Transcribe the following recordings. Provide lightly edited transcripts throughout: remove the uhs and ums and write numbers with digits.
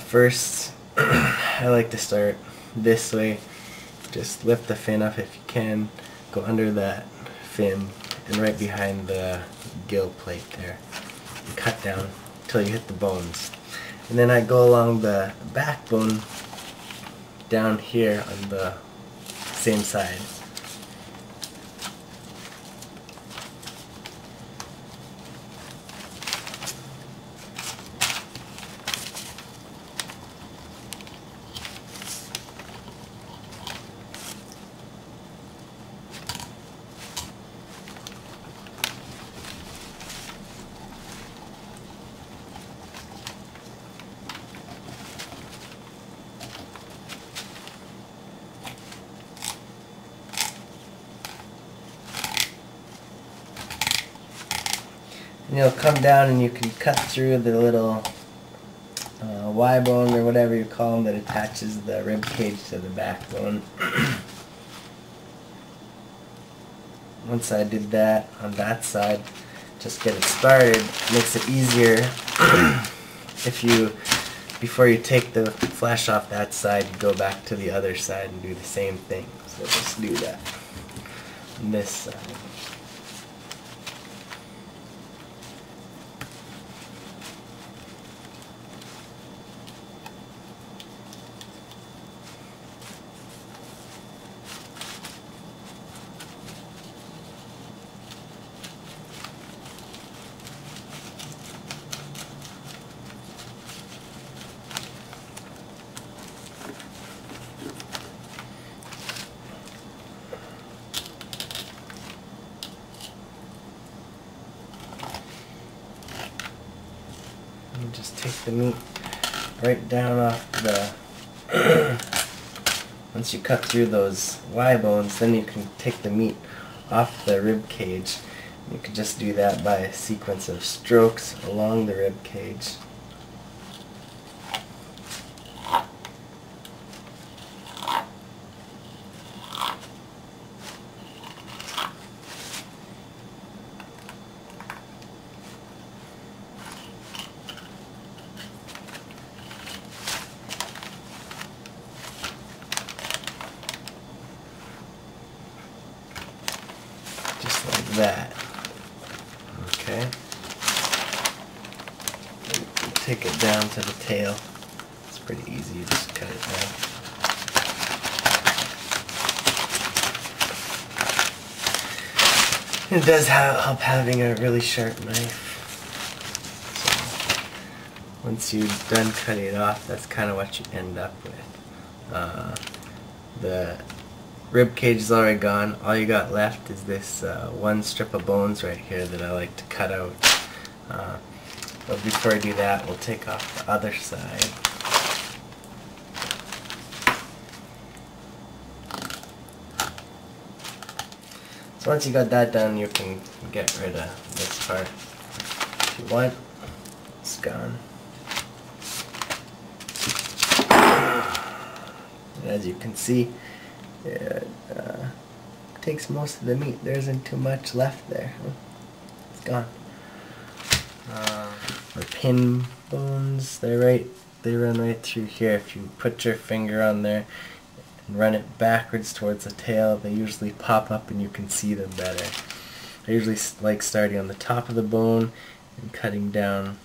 First, I like to start this way. Just lift the fin up if you can, go under that fin and right behind the gill plate there, and cut down until you hit the bones. And then I go along the backbone down here on the same side. And you'll come down and you can cut through the little Y bone or whatever you call them that attaches the rib cage to the backbone. Once I did that on that side, just get it started. Makes it easier if you, before you take the flesh off that side, you go back to the other side and do the same thing. So just do that on this side. Just take the meat right down off the once you cut through those Y bones, then you can take the meat off the rib cage. You can just do that by a sequence of strokes along the rib cage. Just like that. Okay. Take it down to the tail. It's pretty easy, you just cut it down. It does help having a really sharp knife. So once you've done cutting it off, that's kind of what you end up with. The rib cage is already gone. All you got left is this one strip of bones right here that I like to cut out. But before I do that, we'll take off the other side. So once you got that done, you can get rid of this part if you want. It's gone. And as you can see, it takes most of the meat. There isn't too much left there. It's gone. The pin bones, they run right through here. If you put your finger on there and run it backwards towards the tail, they usually pop up and you can see them better. I usually like starting on the top of the bone and cutting down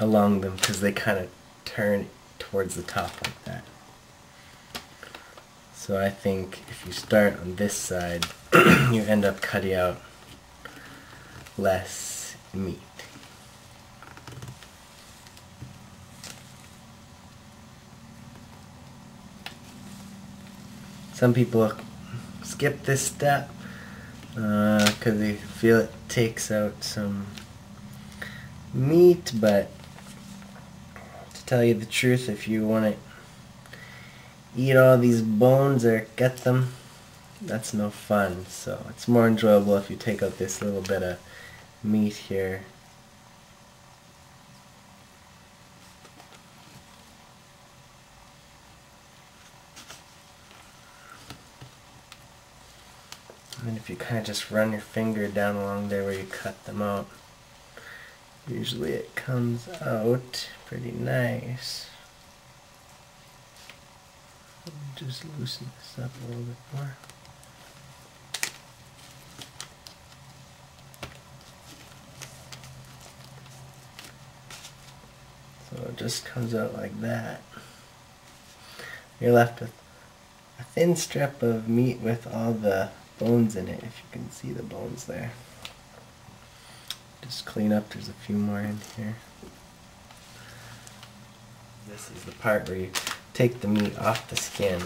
along them because they kind of turn towards the top like that. So I think if you start on this side, you end up cutting out less meat. Some people skip this step because they feel it takes out some meat, but to tell you the truth, if you want to eat all these bones or get them, that's no fun. So it's more enjoyable if you take out this little bit of meat here. And if you kind of just run your finger down along there where you cut them out, Usually it comes out pretty nice. Let me just loosen this up a little bit more. So it just comes out like that. You're left with a thin strip of meat with all the bones in it, if you can see the bones there. Just clean up, there's a few more in here. This is the part where you take the meat off the skin.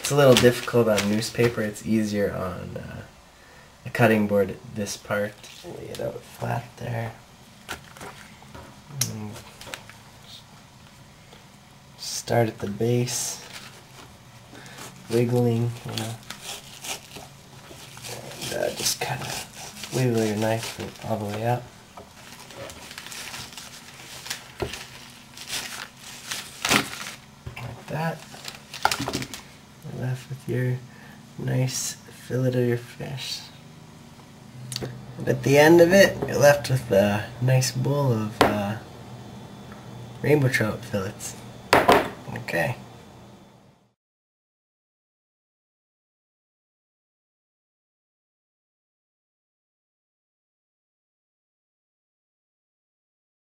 It's a little difficult on newspaper, it's easier on a cutting board. This part, lay it out flat there. And start at the base, wiggling, you know. And just kind of wiggle your knife all the way up. Like that. You're left with your nice fillet of your fish. And at the end of it, you're left with a nice bowl of rainbow trout fillets. Okay.